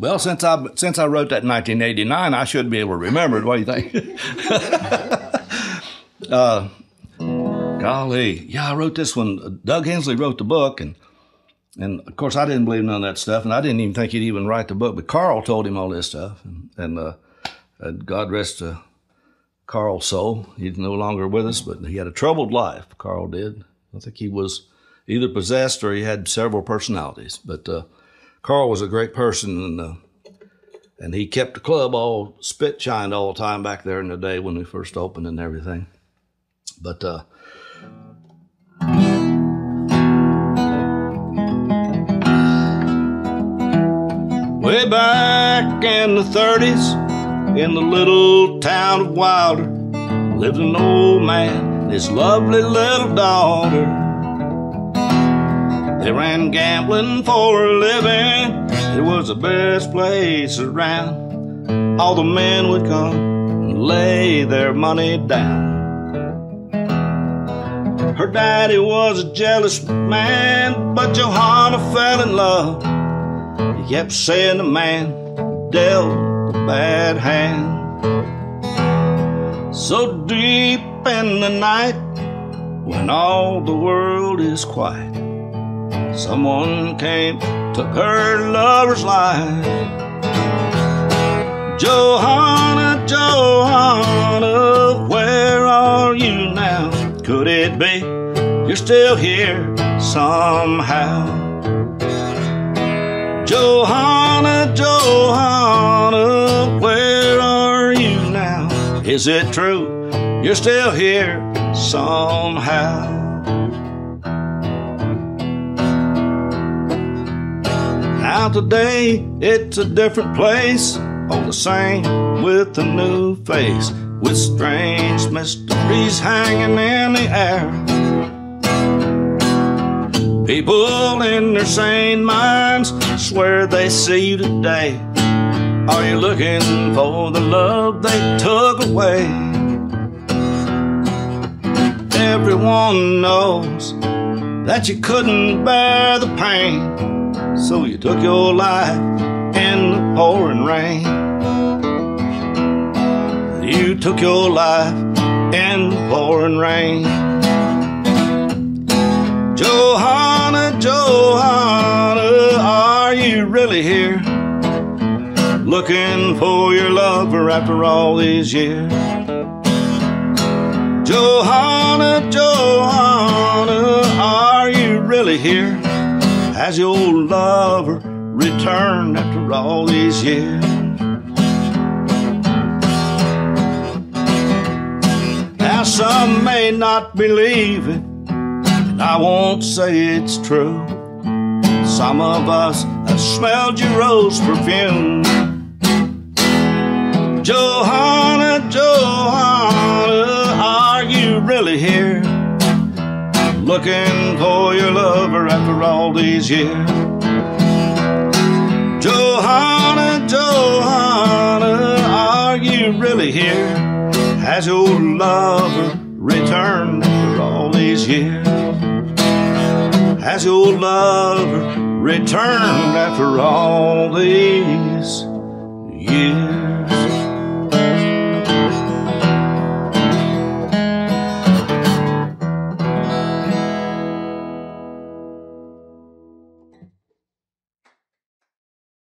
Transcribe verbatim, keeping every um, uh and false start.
Well, since I since I wrote that in nineteen eighty-nine, I should be able to remember it. What do you think? uh, golly, yeah, I wrote this one. Doug Hensley wrote the book, and and of course I didn't believe none of that stuff, and I didn't even think he'd even write the book. But Carl told him all this stuff, and, and uh, God rest uh, Carl's soul. He's no longer with us, but he had a troubled life. Carl did. I think he was either possessed or he had several personalities, but. Uh, Carl was a great person, and uh, and he kept the club all spit-shined all the time back there in the day when we first opened and everything. But uh, way back in the thirties, in the little town of Wilder, lived an old man and his lovely little daughter. They ran gambling for a living. It was the best place around. All the men would come and lay their money down. Her daddy was a jealous man, but Johanna fell in love. He kept saying the man dealt a bad hand. So deep in the night, when all the world is quiet, someone came, took her lover's life. Johanna, Johanna, where are you now? Could it be you're still here somehow? Johanna, Johanna, where are you now? Is it true you're still here somehow? Now today, it's a different place, all the same with a new face, with strange mysteries hanging in the air. People in their sane minds swear they see you today. Are you looking for the love they took away? Everyone knows that you couldn't bear the pain, so you took your life in the pouring rain. You took your life in the pouring rain. Johanna, Johanna, are you really here? Looking for your lover after all these years. Johanna, Johanna, are you really here? Has your lover returned after all these years? Now some may not believe it, and I won't say it's true. Some of us have smelled your rose perfume. Johanna, Johanna, are you really here? Looking for your lover after all these years. Johanna, Johanna, are you really here? Has your lover returned after all these years? Has your lover returned after all these years?